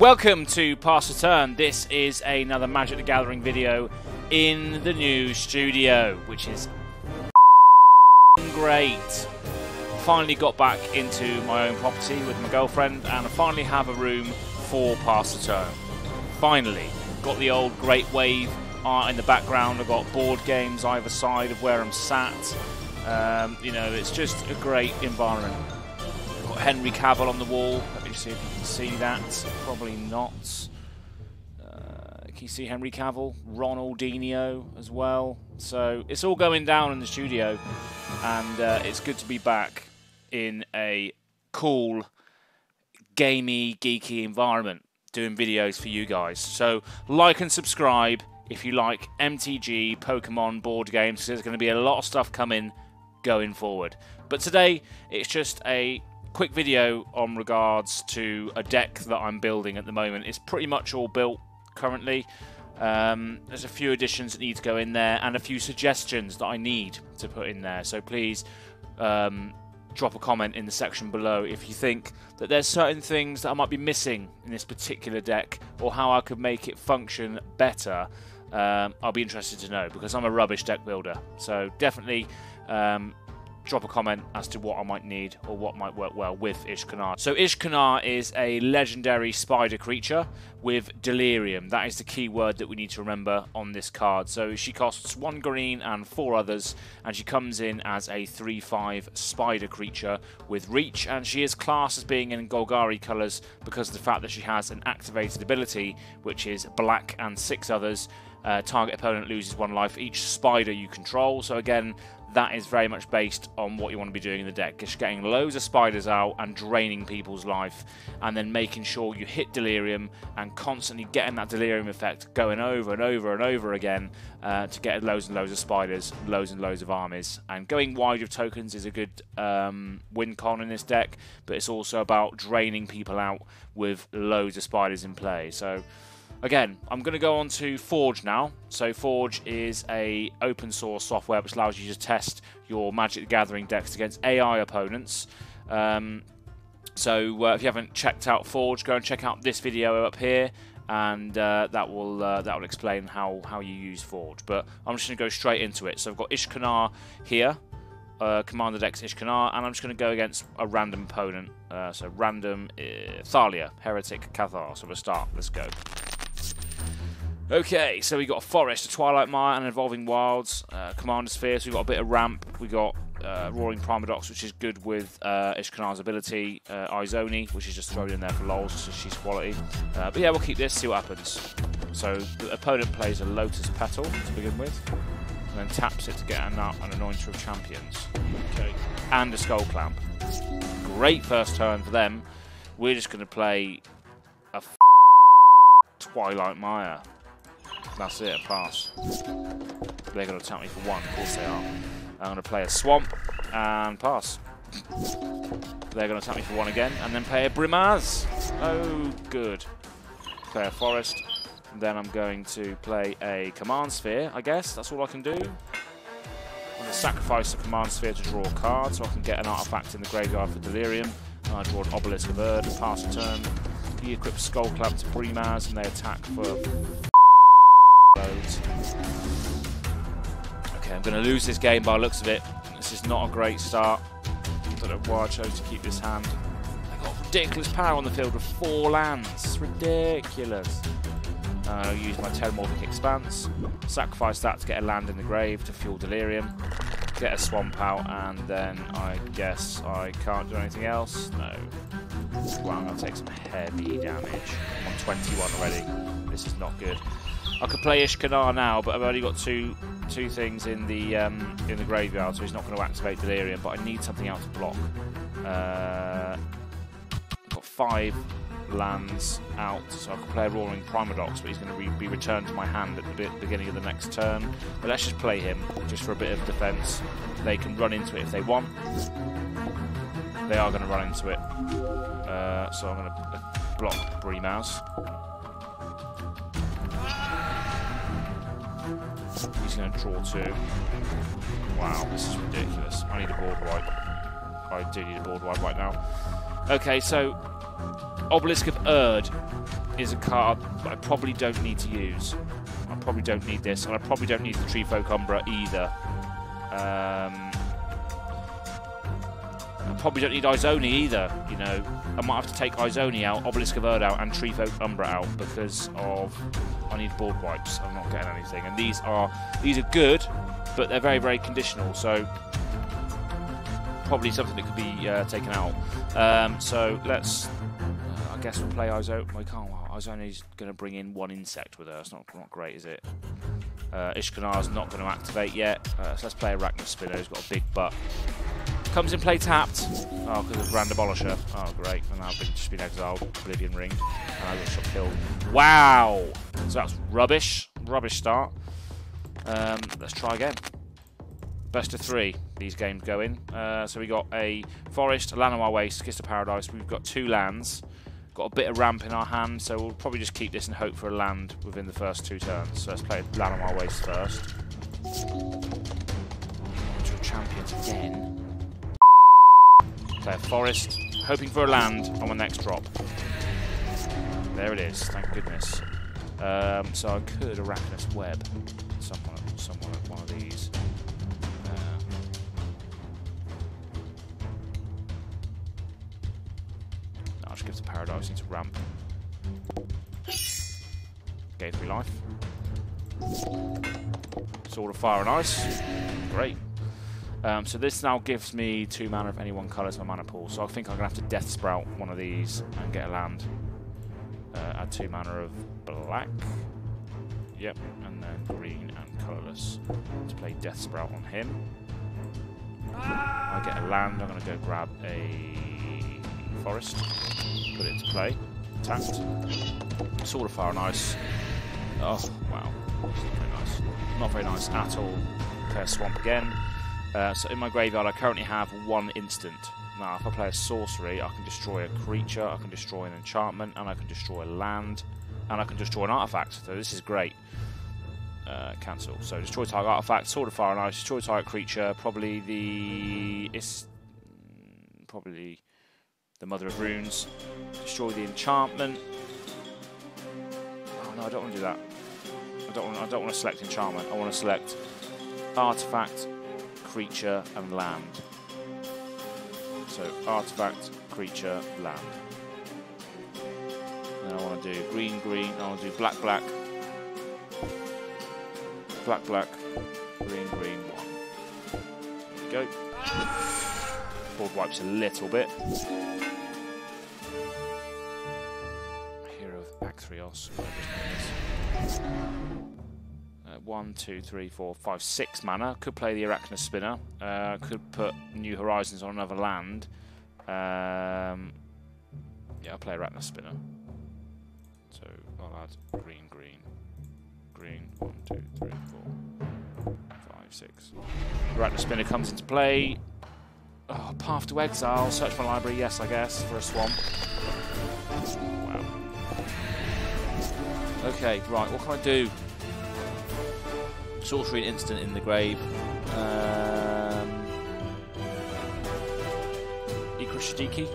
Welcome to Pass the Turn. This is another Magic the Gathering video in the new studio, which is great. Finally got back into my own property with my girlfriend, and I finally have a room for Pass the Turn. Finally. Got the old Great Wave art in the background. I've got board games either side of where I'm sat. You know, it's just a great environment. I've got Henry Cavill on the wall. Let me see if you can see that. Probably not. Can you see Henry Cavill? Ronald Dino as well. So it's all going down in the studio, and it's good to be back in a cool, gamey, geeky environment doing videos for you guys. So like and subscribe if you like MTG, Pokemon, board games, because there's going to be a lot of stuff coming going forward. But today it's just a quick video on regards to a deck that I'm building at the moment. It's pretty much all built currently. There's a few additions that need to go in there and a few suggestions that I need to put in there. So please drop a comment in the section below if you think that there's certain things that I might be missing in this particular deck, or how I could make it function better. I'll be interested to know, because I'm a rubbish deck builder. So definitely drop a comment as to what I might need or what might work well with Ishkanar. So Ishkanar is a legendary spider creature with delirium. That is the key word that we need to remember on this card. So she costs 1 green and 4 others, and she comes in as a 3/5 spider creature with reach, and she is classed as being in Golgari colours because of the fact that she has an activated ability, which is black and 6 others. Target opponent loses 1 life each spider you control. So again, that is very much based on what you want to be doing in the deck. Just getting loads of spiders out and draining people's life, and then making sure you hit delirium and constantly getting that delirium effect going over and over and over again to get loads and loads of spiders, loads and loads of armies. And going wide with tokens is a good win con in this deck, but it's also about draining people out with loads of spiders in play. So again, I'm going to go on to Forge now. So Forge is a open source software which allows you to test your Magic the Gathering decks against AI opponents. If you haven't checked out Forge, go and check out this video up here, and that will explain how you use Forge. But I'm just going to go straight into it. So I've got Ishkanar here, Commander Dex Ishkanar, and I'm just going to go against a random opponent. So random Thalia, Heretic Cathar. So we'll start. Let's go. Okay, so we got a Forest, a Twilight Mire, and Evolving Wilds, Commander Sphere, so we've got a bit of ramp. We got Roaring Primadox, which is good with Ishkanar's ability, Izoni, which is just thrown in there for lols, so she's quality. But yeah, we'll keep this, see what happens. So the opponent plays a Lotus Petal to begin with, and then taps it to get an Anointer of Champions. Okay. And a Skull Clamp. Great first turn for them. We're just going to play a Twilight Mire. That's it, pass. They're going to attack me for 1, of course they are. I'm going to play a Swamp and pass. They're going to attack me for 1 again, and then play a Brimaz. Oh, good. Play a Forest. Then I'm going to play a Command Sphere, I guess. That's all I can do. I'm going to sacrifice the Command Sphere to draw a card so I can get an artifact in the graveyard for delirium. And I draw an Obelisk of Urd, pass a turn. He equips Skull Club to Brimaz, and they attack for loads. Okay, I'm going to lose this game by the looks of it. This is not a great start. I don't know why I chose to keep this hand. They've got ridiculous power on the field with 4 lands. It's ridiculous. I'll use my Terramorphic Expanse. Sacrifice that to get a land in the grave to fuel delirium. Get a Swamp out, and then I guess I can't do anything else. No. Wow, I'll take some heavy damage. I'm on 21 already. This is not good. I could play Ishkanar now, but I've only got two things in the graveyard, so he's not going to activate delirium. But I need something else to block. I've got 5 lands out, so I could play a Roaring Primadox, but he's going to be returned to my hand at the beginning of the next turn. But let's just play him just for a bit of defence. They can run into it if they want. They are going to run into it, so I'm going to block Brimaz. He's going to draw 2. Wow, this is ridiculous. I need a board wipe. I do need a board wipe right now. Okay, so Obelisk of Urd is a card that I probably don't need to use. I probably don't need this, and I probably don't need the Tree folk Umbra either. I probably don't need Izoni either, you know. I might have to take Izoni out, Obelisk of Urd out, and Tree folk Umbra out because of I need board wipes. I'm not getting anything, and these are good, but they're very, very conditional. So probably something that could be taken out. So let's. I guess we'll play Izoni. I can't. Izoni's going to bring in one insect with her. It's not great, is it? Ishkanar's not going to activate yet. So let's play Arachnus Spinner. He's got a big butt. Comes in play tapped. Oh, because of Grand Abolisher. Oh, great. And I've just been exiled. Oblivion Ring. And I got shot killed. Wow! So that's rubbish. Rubbish start. Let's try again. Best of three, these games go in. So we got a forest, a land on our waste, Kiss of Paradise. We've got two lands. Got a bit of ramp in our hand, so we'll probably just keep this and hope for a land within the first two turns. So let's play land on our waste first. Two champions again. Play a forest, hoping for a land on the next drop. There it is, thank goodness. So I could Arachnus Web. Someone at one of these. I'll just give it to Paradise into ramp. Gain 3 life. Sword of Fire and Ice. Great. So this now gives me 2 mana if anyone colours my mana pool. So I think I'm going to have to Deathsprout one of these and get a land. Add 2 mana of black. Yep, and then green and colourless. To play Deathsprout on him. I get a land. I'm going to go grab a forest. Put it into play. Tapped. Sword of Fire and Ice. Oh, wow. That's not very nice. Not very nice at all. Play a swamp again. So in my graveyard, I currently have one instant. Now, if I play a sorcery, I can destroy a creature, I can destroy an enchantment, and I can destroy a land, and I can destroy an artifact. So this is great. Cancel. So destroy target artifact, Sword of Fire and Ice, destroy target creature, probably the... It's... probably... the Mother of Runes, destroy the enchantment. Oh no, I don't want to do that. I don't want to select enchantment. I want to select artifact, creature, and land. So artifact, creature, land. And then I want to do green, green. I want to do black, black, black, black, green, green. One. There we go. Board wipes a little bit. Hero of Acthrios. 1, 2, 3, 4, 5, 6 mana. Could play the Arachnus Spinner. Could put New Horizons on another land. Yeah, I'll play Arachnus Spinner. So I'll add green, green, green. 1, 2, 3, 4, 5, 6. Arachnus Spinner comes into play. Oh, Path to Exile, search my library, yes, I guess, for a swamp. Wow. Okay, right, what can I do? Sorcery and instant in the grave. Ikushidiki.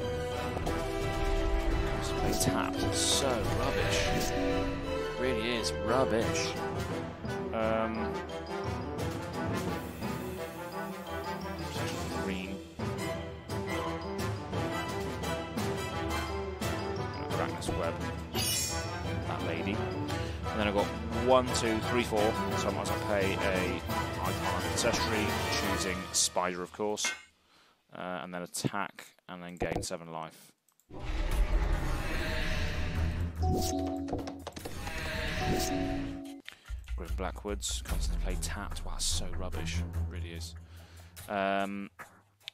Let's play taps, it's so rubbish. It really is rubbish. Web, that lady, and then I've got 1, 2, 3, 4. So I might as well pay a icon ancestry, choosing spider, of course, and then attack, and then gain 7 life. Grim Blackwoods comes into play tapped. Wow, that's so rubbish, it really is.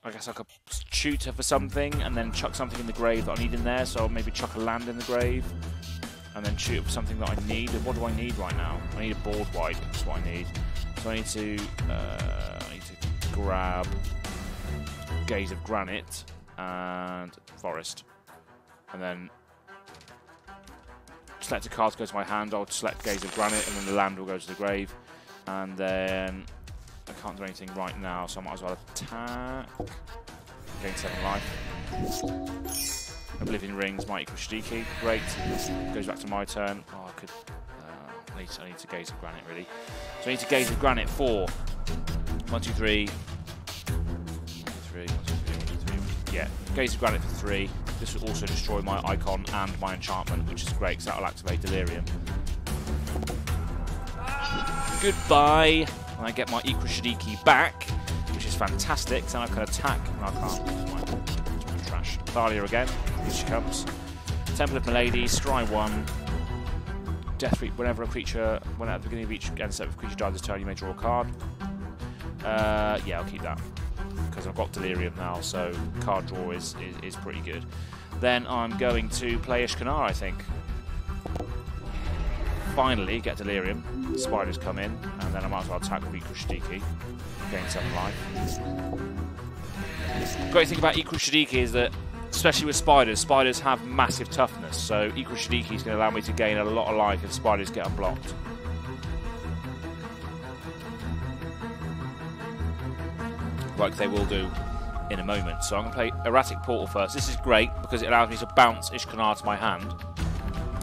I guess I could tutor for something and then chuck something in the grave that I need in there, so I'll maybe chuck a land in the grave and then tutor for something that I need. What do I need right now? I need a board wipe, that's what I need. So I need to grab Gaze of Granite and Forest. And then select a card to go to my hand, I'll select Gaze of Granite and then the land will go to the grave. And then I can't do anything right now, so I might as well attack. Gain 7 life. Oblivion Rings might equal Shadiki. Great. Goes back to my turn. Oh, I need to Gaze of Granite, really. So I need to Gaze of Granite for 1, 2, 3. 1, 2, 3. 1, 2, 3. 1, 2, 3. Yeah, Gaze of Granite for 3. This will also destroy my icon and my enchantment, which is great because that will activate Delirium. Goodbye. And I get my equal Shadiki back, which is fantastic. So I can attack. And I can't. Trash. Thalia again. Here she comes. Temple of Malady. Scry 1. Deathrite. Whenever a creature, when at the beginning of each end step, if a creature dies this turn, you may draw a card. Yeah, I'll keep that because I've got Delirium now, so card draw is pretty good. Then I'm going to play Ishkanar, I think. Finally, get Delirium. Spiders come in, and then I might as well attack with Equal Shadiki. Gain 7 life. Great thing about Equal Shadiki is that, especially with spiders, spiders have massive toughness, so Equal Shadiki is going to allow me to gain a lot of life if spiders get unblocked. Like they will do in a moment. So I'm going to play Erratic Portal first. This is great because it allows me to bounce Ishkanar to my hand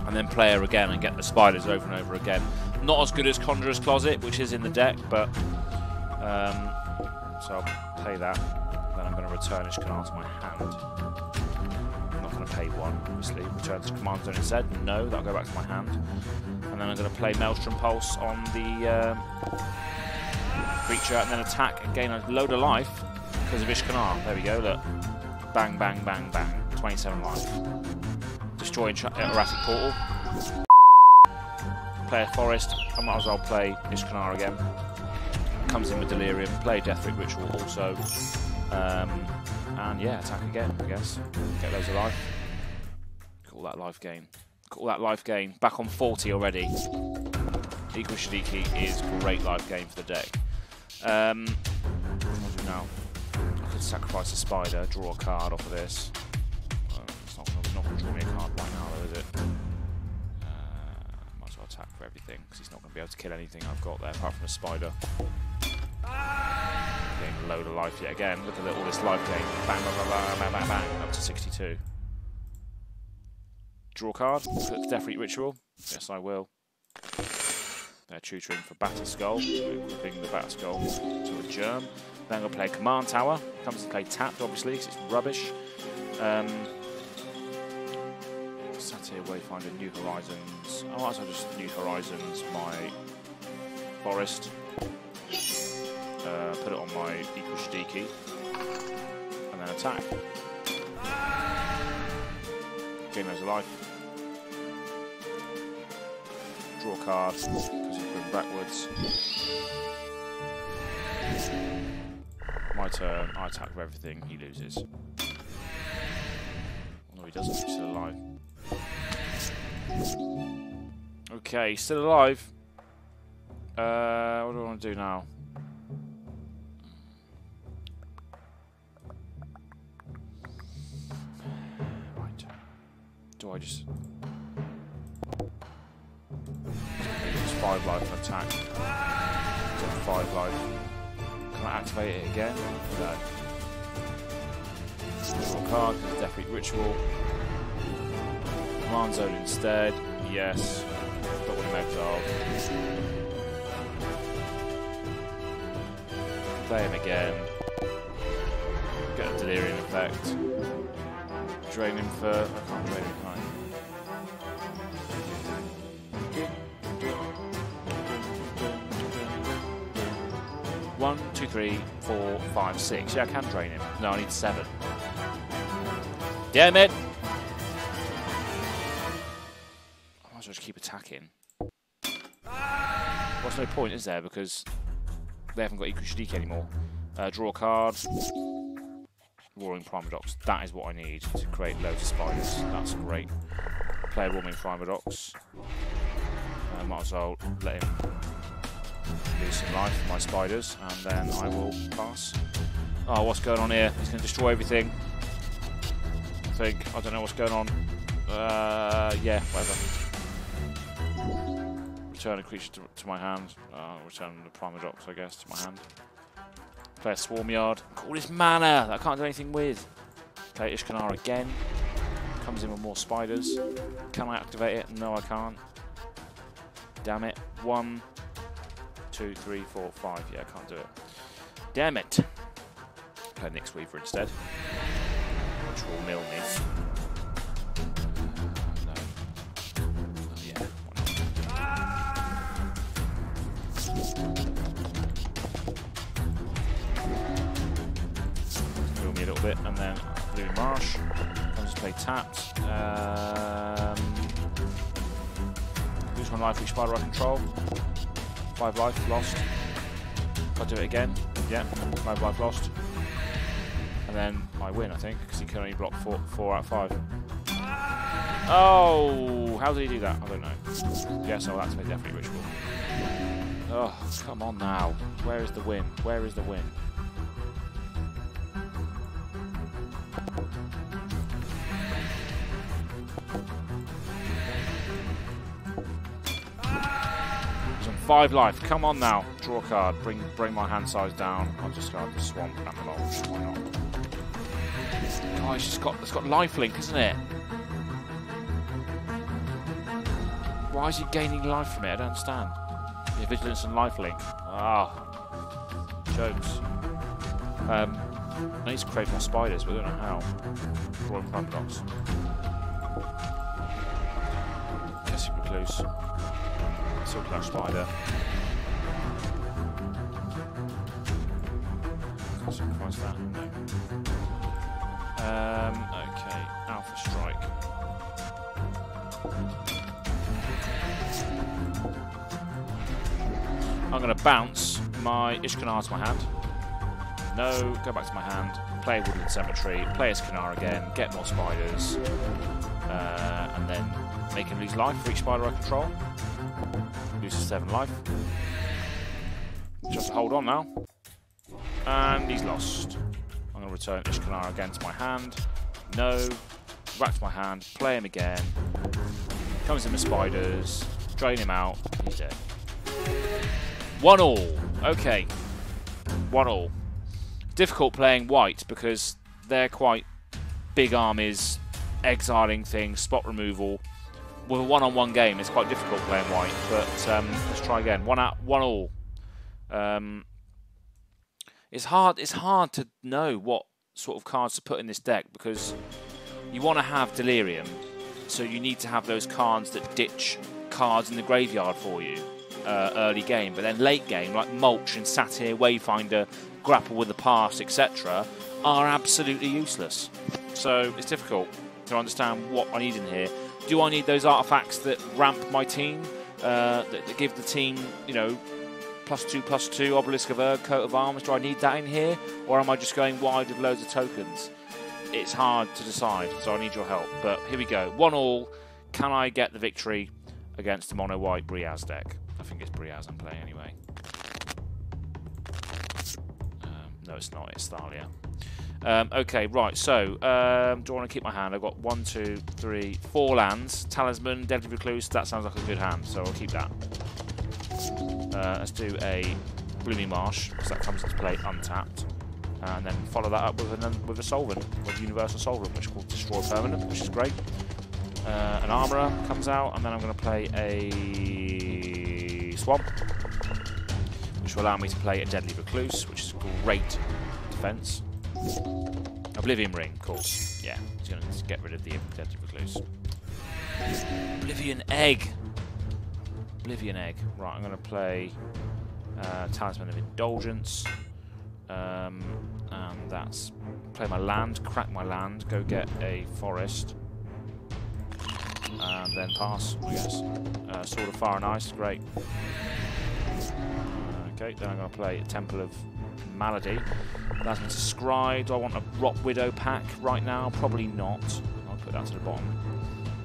and then play her again and get the spiders over and over again. Not as good as Conjurer's Closet, which is in the deck, but so I'll play that. Then I'm going to return Ishkanar to my hand. I'm not going to pay one, obviously. Return to Command Zone instead. No, that'll go back to my hand. And then I'm going to play Maelstrom Pulse on the creature and then attack and gain a load of life because of Ishkanar. There we go, look. Bang, bang, bang, bang. 27 life. Destroy Erratic Portal. Play a Forest. I might as well play Ishkanar again. Comes in with Delirium. Play Deathrite Ritual also. And yeah, attack again, I guess. Get loads of life. Call that life gain. Call that life gain. Back on 40 already. Equal Shadiki is great life gain for the deck. What do I do now? I could sacrifice a spider, draw a card off of this. It's not going to draw me a card right now, though, is it? Might as well attack for everything, because he's not going to be able to kill anything I've got there, apart from a spider. Getting a load of life yet again. Look at all this life gain. Bang, bang, bang, bang, bang, bang, bang. Up to 62. Draw card. Look at the Deathrite Ritual. Yes, I will. They're tutoring for Batterskull, equipping the Batterskull to a germ. Then I'm going to play Command Tower. Comes to play tapped, obviously, because it's rubbish. Satyr Wayfinder, New Horizons. I might as well just New Horizons, my Forest. Put it on my Equal Shadiki. And then attack. Gain loads of life. Draw cards because you've been backwards. My turn, I attack with everything, he loses. No, he doesn't, he's still alive. Okay, still alive. What do I want to do now? Right. Do I just... 5 life and attack. 5 life. Can I activate it again? No. Draw card, Deathrite Ritual. Command Zone instead. Yes. Don't want him exiled. Play him again. Get a Delirium effect. Drain him for... I can't drain him, can I? One, two, three, four, five, six. Yeah, I can drain him. No, I need 7. Damn it! I might as well just keep attacking. Well, there's no point, is there? Because they haven't got Equal Shadiki anymore. Draw cards. Roaring Primadox. That is what I need to create loads of spiders. That's great. Play a Roaring Primadox. Might as well let him... lose some life for my spiders, and then I will pass. Oh, what's going on here? He's going to destroy everything. I think. I don't know what's going on. Yeah, whatever. Return a creature to my hand. Return the Primadox, I guess, to my hand. Play a Swarm Yard. All this mana that I can't do anything with. Play Ishkanar again. comes in with more spiders. Can I activate it? No, I can't. Damn it. 1, 2, 3, 4, 5. Yeah, I can't do it. Damn it. Play Nix Weaver instead, which will mill me. No. Not yet. Mill me a little bit, and then Blue Marsh. I'll just play taps. Lose one life, each spider I control. 5 life, lost. I'll do it again. Yeah, 5 life, lost. And then I win, I think, because he can only block four out of 5. Oh, how did he do that? I don't know. Yes, I'll activate Deathrite Ritual. Oh, come on now. Where is the win? Where is the win? Some 5 life. Come on now. Draw a card. Bring my hand size down. I'll just go the swamp and the mulch. Why not? Oh, it's got lifelink, isn't it? Why is he gaining life from it? I don't understand. Yeah, vigilance and lifelink. Ah, jokes. I need to create more spiders, but I don't know how. Roaring Primadox. Heretic Recluse. Silklash Spider. Can't sacrifice that. No. Okay, Alpha Strike. I'm going to bounce my Ishkanar to my hand. No, go back to my hand. Play Woodland Cemetery, play Ishkanar again, get more spiders, and then make him lose life for each spider I control. Loses 7 life. Just hold on now. And he's lost. I'm going to return Ishkanar again to my hand. No. Back to my hand. Play him again. Comes in with spiders. Drain him out. He's dead. 1 all. Okay. 1 all. Difficult playing white because they're quite big armies, exiling things, spot removal. With a one-on-one game, it's quite difficult playing white. But let's try again. 1 all. It's hard to know what sort of cards to put in this deck because you want to have Delirium, so you need to have those cards that ditch cards in the graveyard for you early game. But then late game, like Mulch and Satyr Wayfinder, Grapple with the Past, etc., are absolutely useless. So it's difficult to understand what I need in here. Do I need those artifacts that ramp my team, that give the team, you know, +2/+2, Obelisk of Urd, Coat of Arms? Do I need that in here? Or am I just going wide with loads of tokens? It's hard to decide, so I need your help. But here we go. 1 all. Can I get the victory against the mono-white Brimaz deck? I think it's Brimaz I'm playing anyway. No, it's not. It's Thalia. Okay, right. So, do I want to keep my hand? I've got 1, 2, 3, 4 lands. Talisman, Deadly Recluse. That sounds like a good hand, so I'll keep that. Let's do a Bloomy Marsh, because that comes into play untapped, and then follow that up with a Solvent, with Universal Solvent, which will destroy permanent, which is great. An Armourer comes out, and then I'm going to play a Swamp, which will allow me to play a Deadly Recluse, which is great defence. Oblivion Ring, cool. Yeah, he's going to get rid of the Deadly Recluse. Oblivion Egg. Oblivion Egg. Right, I'm going to play Talisman of Indulgence. And that's... Play my land, crack my land, go get a forest. And then pass, I guess. Sword of Fire and Ice, great. Okay, then I'm going to play Temple of Malady. That's me to scry. Do I want a Rot Widow pack right now? Probably not. I'll put that to the bottom.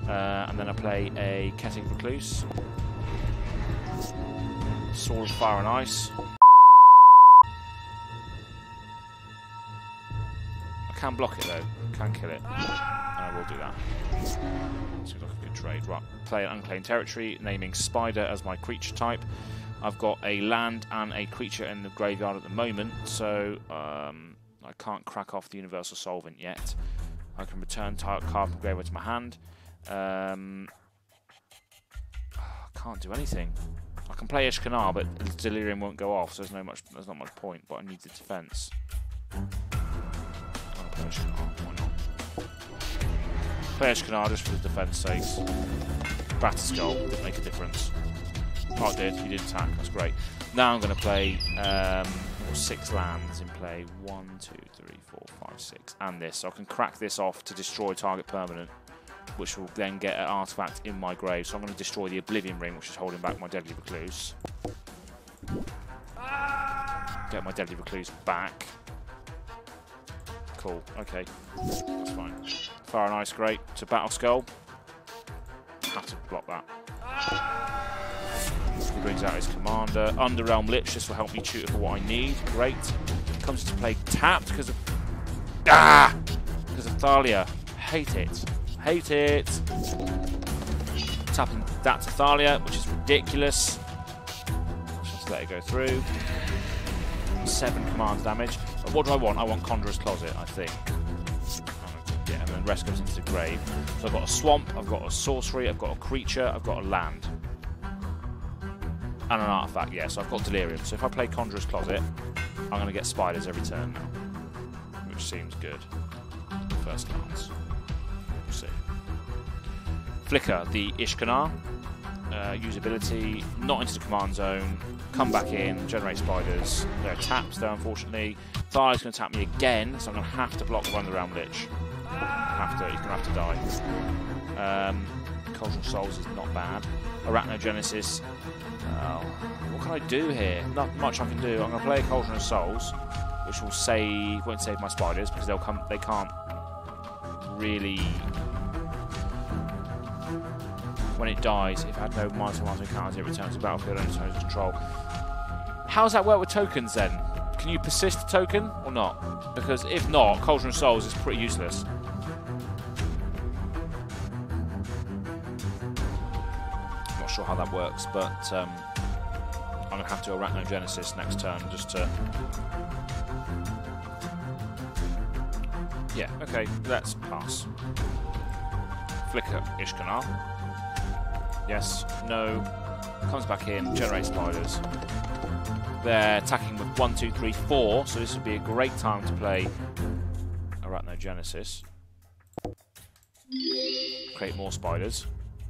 And then I play a Heretic Recluse. Sword of Fire and Ice. I can block it though, can kill it. And I will do that. Seems like a good trade. Right, play an unclaimed territory, naming Spider as my creature type. I've got a land and a creature in the graveyard at the moment, so I can't crack off the Universal Solvent yet. I can return target card from graveyard to my hand. I can't do anything. I can play Ishkanar, but Delirium won't go off, so there's not much point. But I need the defense. I'll play Ishkanar. Why not? Play Ishkanar just for the defense sakes. Batterskull didn't make a difference. Oh, did. You did attack. That's great. Now I'm going to play 6 lands in play. 1, 2, 3, 4, 5, 6, and this. So I can crack this off to destroy target permanent, which will then get an artifact in my grave. So I'm going to destroy the Oblivion Ring, which is holding back my Deadly Recluse. Get my Deadly Recluse back. Cool. Okay. That's fine. Fire and Ice, great. To Batterskull. Have to block that. He brings out his commander. Underrealm Lich, this will help me tutor for what I need. Great. Comes to play tapped because of... Ah! Because of Thalia. Hate it. Hate it. Tapping that to Thalia, which is ridiculous. Just let it go through. 7 command damage. But what do I want? I want Conjurer's Closet, I think. Yeah, and then rest goes into the grave. So I've got a swamp, I've got a sorcery, I've got a creature, I've got a land. And an artifact, yeah, so I've got Delirium. So if I play Conjurer's Closet, I'm going to get spiders every turn now. Which seems good. First glance. We'll see. Flicker, the Ishkanar. Usability, not into the command zone. Come back in, generate spiders. There are taps there, unfortunately. Thalia's going to tap me again, so I'm going to have to block the Underrealm Lich. He's going to have to die. Cauldron of Souls is not bad. Arachnogenesis. What can I do here? Not much I can do. I'm going to play a Cauldron of Souls, which will save, won't save my spiders because they'll come. They can't really. When it dies, if I had no Mind-to-Mind mechanics, it returns to the battlefield and returns to control. How does that work with tokens then? Can you persist the token or not? Because if not, Cauldron of Souls is pretty useless. Sure how that works, but I'm going to have to Arachnogenesis next turn just to... Yeah, okay, let's pass. Flicker Ishkanar. Yes, no. Comes back in, generates spiders. They're attacking with 1, 2, 3, 4, so this would be a great time to play Arachnogenesis. Create more spiders.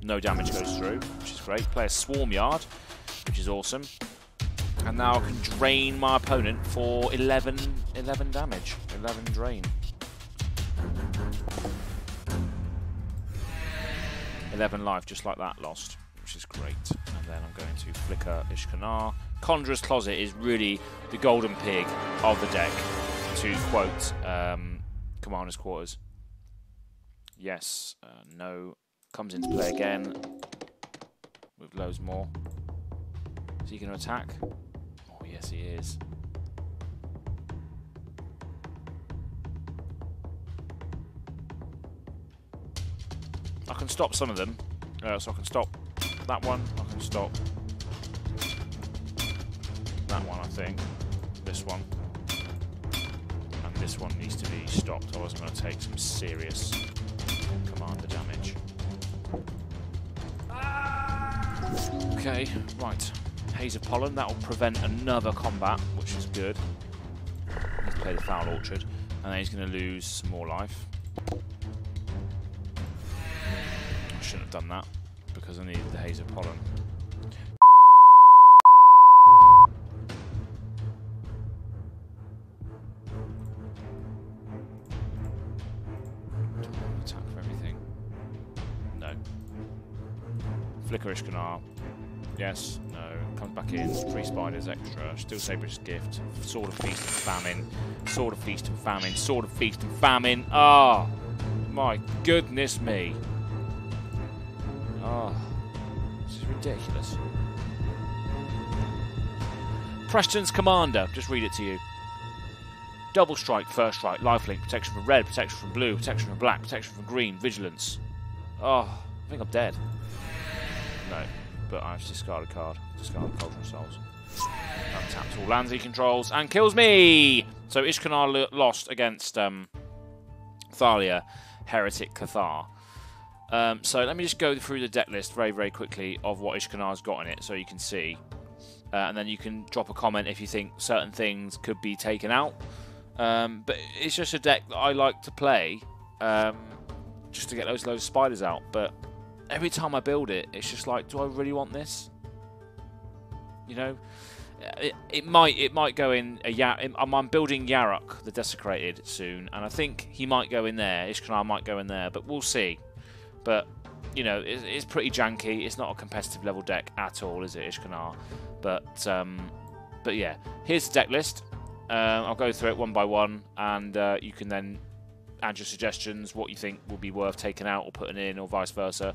No damage goes through, which is great. Play a Swarm Yard, which is awesome. And now I can drain my opponent for 11 damage. 11 drain. 11 life, just like that, lost, which is great. And then I'm going to Flicker Ishkanar. Conjurer's Closet is really the golden pig of the deck, to quote Commander's Quarters. Yes, no... Comes into play again with loads more. Is he going to attack? Oh, yes, he is. I can stop some of them. So I can stop that one. I can stop that one, I think. This one. And this one needs to be stopped. I was going to take some serious commander damage. Okay, right. Haze of Pollen, that will prevent another combat, which is good. Let's play the Foul Orchard, and then he's going to lose some more life. I shouldn't have done that, because I needed the Haze of Pollen. Flicker Ishkanar. Yes, no. Comes back in. 3 spiders extra. Still Saber's Gift. Sword of Feast and Famine. Sword of Feast and Famine. Sword of Feast and Famine. Ah! Oh, my goodness me. Ah. Oh, this is ridiculous. Preston's Commander. Just read it to you. Double Strike, First Strike, Lifelink, Protection from Red, Protection from Blue, Protection from Black, Protection from Green, Vigilance. Oh, I think I'm dead. No, but I've discarded a card. Discarded Cauldron Souls. That taps all lands he controls and kills me! So Ishkanar lost against Thalia. Heretic Cathar. So let me just go through the deck list very quickly of what Ishkanar's got in it so you can see. And then you can drop a comment if you think certain things could be taken out. But it's just a deck that I like to play just to get those loads of spiders out. But every time I build it, it's just like, do I really want this? You know, it might go in a I'm building Yarok the Desecrated soon, and I think he might go in there. Ishkanar might go in there, but we'll see. But you know, it's pretty janky. It's not a competitive level deck at all, is it, Ishkanar? But yeah, here's the deck list. I'll go through it one by one, and you can then add your suggestions, what you think will be worth taking out or putting in, or vice versa.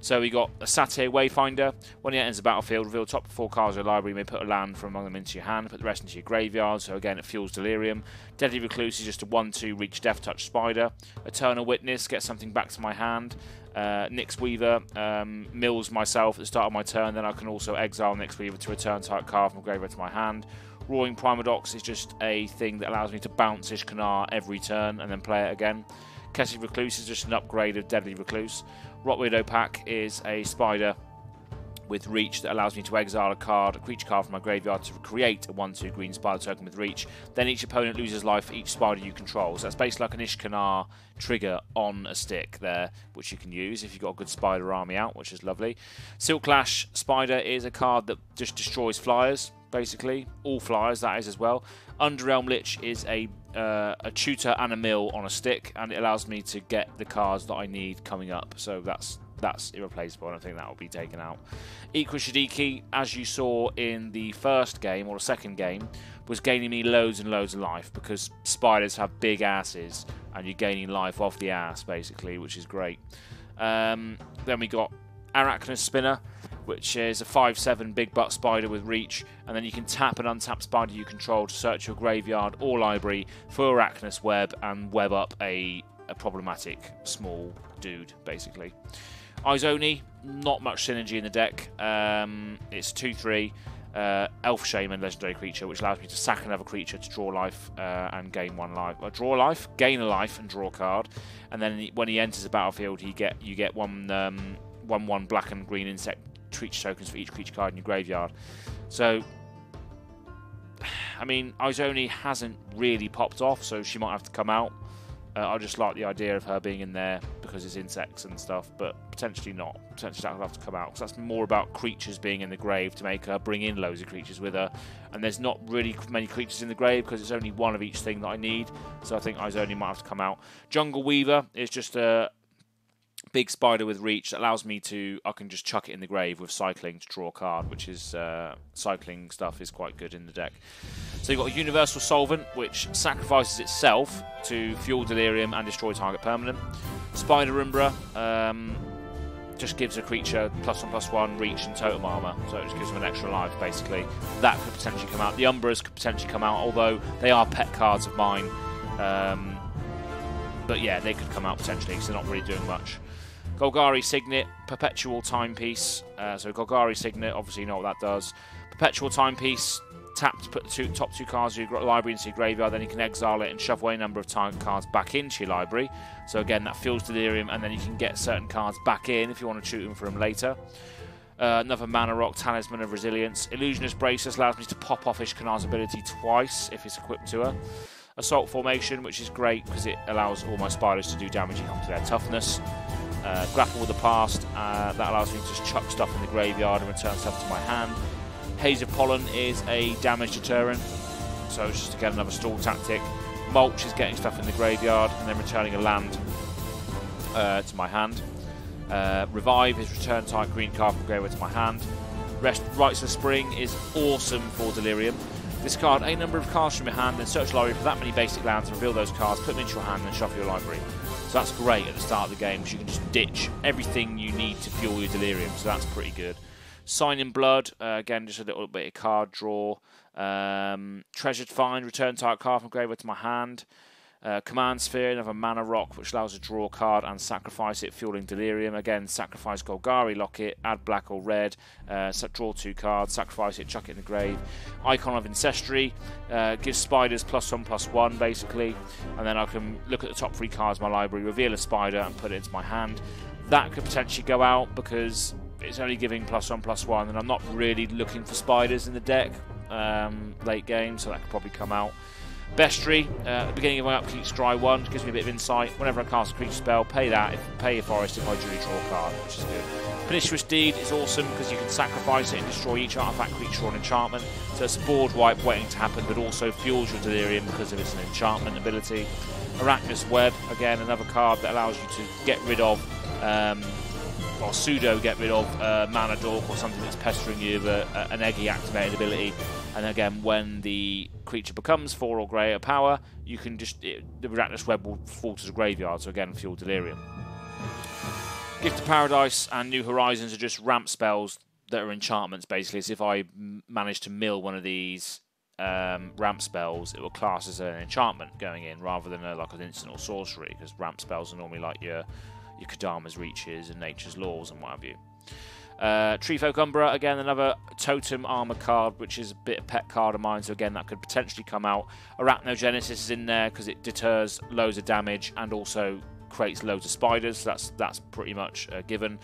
So we got a Satyr Wayfinder. When he enters the battlefield, reveal top 4 cards of your library. You may put a land from among them into your hand, put the rest into your graveyard. So again, it fuels Delirium. Deadly Recluse is just a 1/2 reach Death Touch Spider. Eternal Witness gets something back to my hand. Nix Weaver mills myself at the start of my turn. Then I can also exile Nix Weaver to return type card from graveyard to my hand. Roaring Primadox is just a thing that allows me to bounce Ishkanar every turn and then play it again. Kessie Recluse is just an upgrade of Deadly Recluse. Rot Widow Pack is a spider with reach that allows me to exile a creature card from my graveyard to create a 1/2 green spider token with reach. Then each opponent loses life for each spider you control. So that's basically like an Ishkanar trigger on a stick there, which you can use if you've got a good spider army out, which is lovely. Silklash Spider is a card that just destroys flyers, basically. All flyers, that is, as well. Underrealm Lich is a tutor and a mill on a stick, and it allows me to get the cards that I need coming up, so that's irreplaceable, and I think that will be taken out. Ikra Shadiki, as you saw in the first game, or the second game, was gaining me loads and loads of life, because spiders have big asses, and you're gaining life off the ass, basically, which is great. Then we got Arachnus Spinner, which is a 5/7 big butt spider with reach, and then you can tap and untap spider you control to search your graveyard or library for Arachnus Web and web up a problematic small dude, basically. Izoni, not much synergy in the deck. It's 2/3 elf shaman legendary creature, which allows me to sack another creature to draw life and gain one life. Draw life, gain a life, and draw a card. And then when he enters the battlefield, you get one black and green insect treach tokens for each creature card in your graveyard. So, I mean, Izoni hasn't really popped off, so she might have to come out. I just like the idea of her being in there because it's insects and stuff, but potentially not. Potentially that will have to come out, because that's more about creatures being in the grave to make her bring in loads of creatures with her. And there's not really many creatures in the grave because it's only one of each thing that I need. So I think Izoni might have to come out. Jungle Weaver is just a big spider with reach that allows me to, I can just chuck it in the grave with cycling to draw a card, which is cycling stuff is quite good in the deck. So you've got a Universal Solvent, which sacrifices itself to fuel Delirium and destroy target permanent. Spider Umbra just gives a creature +1/+1 reach and totem armor, so it just gives them an extra life, basically. That could potentially come out. The Umbras could potentially come out, although they are pet cards of mine. But yeah, they could come out potentially because they're not really doing much. Golgari Signet, Perpetual Timepiece. So Golgari Signet, obviously you know what that does. Perpetual Timepiece, tap to put the top two cards of your library into your graveyard, then you can exile it and shove away a number of target cards back into your library. So again, that fuels Delirium, and then you can get certain cards back in if you want to shoot them for them later. Another Mana Rock, Talisman of Resilience. Illusionist Bracelets allows me to pop off Ishkanar's ability twice if it's equipped to her. Assault Formation, which is great because it allows all my spiders to do damage equal to their toughness. Grapple with the Past, that allows me to just chuck stuff in the graveyard and return stuff to my hand. Haze of Pollen is a damage deterrent, so it's just again another stall tactic. Mulch is getting stuff in the graveyard and then returning a land to my hand. Revive is return type green card from graveyard to my hand. Rites of Spring is awesome for Delirium. Discard a number of cards from your hand, then search library for that many basic lands, reveal those cards, put them into your hand, and shuffle your library. So that's great at the start of the game, because you can just ditch everything you need to fuel your Delirium, so that's pretty good. Sign in Blood, again, just a little bit of card draw. Treasured Find, return target card from graveyard to my hand. Command Sphere, another mana rock, which allows you to draw a card and sacrifice it, fueling Delirium. Again, sacrifice Golgari Locket, add black or red, draw two cards, sacrifice it, chuck it in the grave. Icon of Ancestry, gives spiders +1/+1, basically. And then I can look at the top three cards in my library, reveal a spider, and put it into my hand. That could potentially go out because it's only giving +1/+1, and I'm not really looking for spiders in the deck late game, so that could probably come out. Bestiary, at the beginning of my upkeep, scry 1, gives me a bit of insight. Whenever I cast a creature spell, pay that, pay a forest if I draw a card, which is good. Pernicious Deed is awesome because you can sacrifice it and destroy each artifact, creature, or an enchantment. So it's a board wipe waiting to happen, but also fuels your Delirium because of its an enchantment ability. Arachnus Web, again, another card that allows you to get rid of, or pseudo get rid of, Mana Dork or something that's pestering you with an eggy activated ability. And again, when the creature becomes 4 or greater power, you can just the Arachnus Web will fall to the graveyard, so again, fuel Delirium. Gift of Paradise and New Horizons are just ramp spells that are enchantments, basically. As if I manage to mill one of these ramp spells, it will class as an enchantment going in, rather than like an instant or sorcery, because ramp spells are normally like your Kadama's Reaches and Nature's Laws and what have you. Tree Folk Umbra, again, another Totem Armor card, which is a bit of pet card of mine, so again, that could potentially come out. Arachnogenesis is in there because it deters loads of damage and also creates loads of spiders, so that's pretty much given.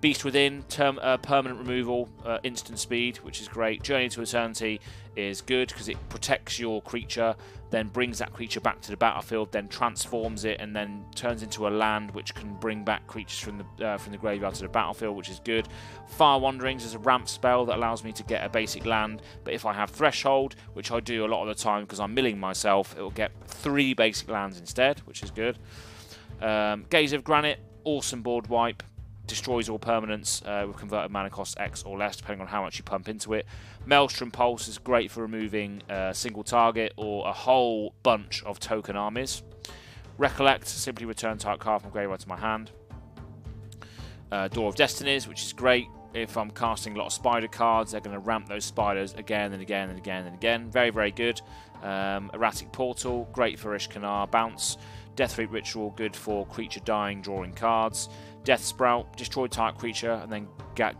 Beast Within, permanent removal, instant speed, which is great. Journey to Eternity is good because it protects your creature, then brings that creature back to the battlefield, then transforms it, and then turns into a land, which can bring back creatures from the graveyard to the battlefield, which is good. Fire Wanderings is a ramp spell that allows me to get a basic land, but if I have Threshold, which I do a lot of the time because I'm milling myself, it will get 3 basic lands instead, which is good. Gaze of Granite, awesome board wipe. Destroys all permanents with converted mana cost X or less, depending on how much you pump into it. Maelstrom Pulse is great for removing a single target or a whole bunch of token armies. Recollect, simply return target card from graveyard to my hand. Door of Destinies, which is great. If I'm casting a lot of spider cards, they're going to ramp those spiders again and again and again and again. Very, very good. Erratic Portal, great for Ishkanar Bounce. Deathrite Ritual, good for creature dying, drawing cards. Deathsprout, destroy target creature and then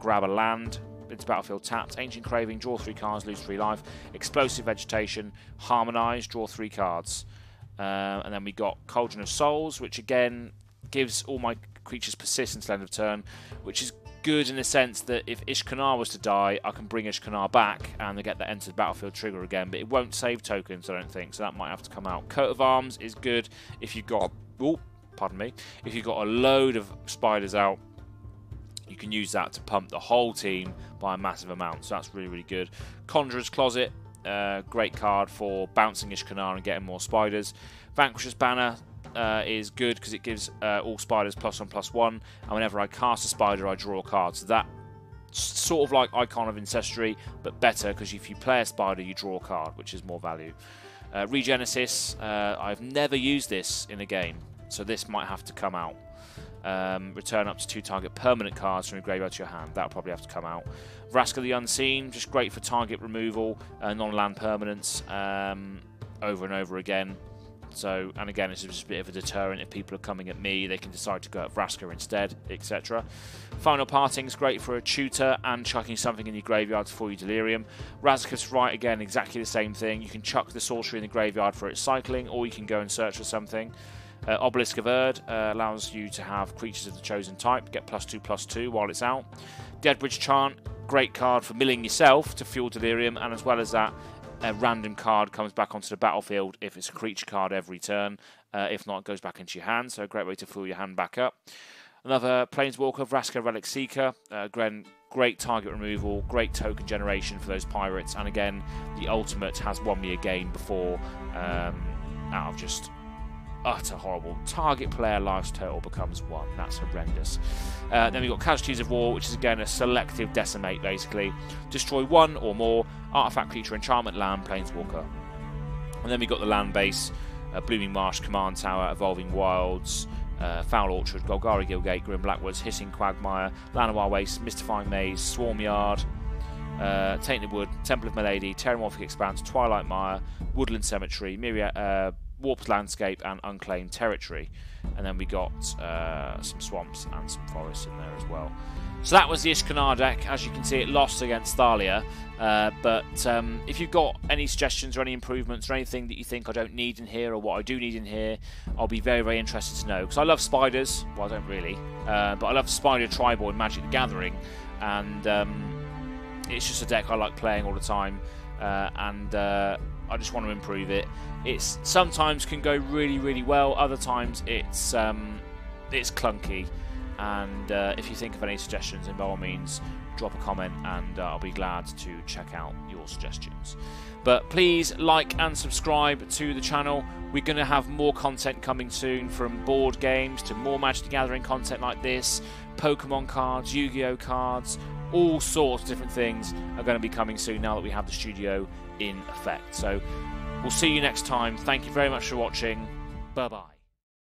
grab a land. It's battlefield tapped. Ancient Craving, draw 3 cards, lose 3 life. Explosive Vegetation, harmonize, draw 3 cards. And then we got Cauldron of Souls, which again gives all my creatures persistence until end of turn, which is good in the sense that if Ishkanar was to die, I can bring Ishkanar back and they get that entered battlefield trigger again, but it won't save tokens, I don't think, so that might have to come out. Coat of Arms is good if you've got, oh, pardon me, if you've got a load of spiders out, you can use that to pump the whole team by a massive amount, so that's really, really good. Conjurer's Closet, great card for bouncing Ishkanar and getting more spiders. Vanquisher's Banner is good because it gives all spiders +1/+1, and whenever I cast a spider I draw a card, so that sort of like Icon of Ancestry but better, because if you play a spider you draw a card, which is more value. Regenesis, I've never used this in a game, so this might have to come out. Return up to 2 target permanent cards from your graveyard to your hand, that'll probably have to come out. Vraska the Unseen, just great for target removal, non-land permanents over and over again. So, and again, it's just a bit of a deterrent. If people are coming at me, they can decide to go at Vraska instead, etc. Final Parting is great for a tutor and chucking something in your graveyard to foil your Delirium. Razak's Right, again, exactly the same thing. You can chuck the sorcery in the graveyard for its cycling, or you can go and search for something. Obelisk of Urd allows you to have creatures of the chosen type get +2/+2 while it's out. Deadbridge Chant, great card for milling yourself to fuel Delirium, and as well as that, a random card comes back onto the battlefield if it's a creature card every turn. If not, it goes back into your hand, so a great way to fill your hand back up. Another Planeswalker, Vraska Relic Seeker. Again, great target removal, great token generation for those pirates, and again, the ultimate has won me a game before out of just utter horrible. Target player life total becomes 1. That's horrendous. Then we've got Casualties of War, which is again a selective decimate, basically. Destroy 1 or more artifact, creature, enchantment, land, planeswalker. And then we've got the land base, Blooming Marsh, Command Tower, Evolving Wilds, Foul Orchard, Golgari Gilgate, Grim Blackwoods, Hissing Quagmire, Land of Wild Waste, Mystifying Maze, Swarm Yard, Tainted Wood, Temple of Malady, Terramorphic Expanse, Twilight Mire, Woodland Cemetery, Myriad, warped landscape and unclaimed territory. And then we got some swamps and some forests in there as well. So that was the Ishkanar deck. As you can see, it lost against Thalia. But if you've got any suggestions or any improvements or anything that you think I don't need in here or what I do need in here, I'll be very, very interested to know. Because I love spiders. Well, I don't really. But I love Spider Tribal in Magic the Gathering. And it's just a deck I like playing all the time. I just want to improve it. It's sometimes can go really, really well. Other times it's clunky. And if you think of any suggestions, by all means, drop a comment, and I'll be glad to check out your suggestions. But please like and subscribe to the channel. We're going to have more content coming soon, from board games to more Magic the Gathering content like this, Pokemon cards, Yu-Gi-Oh cards, all sorts of different things are going to be coming soon now that we have the studio in effect. So we'll see you next time. Thank you very much for watching. Bye-bye.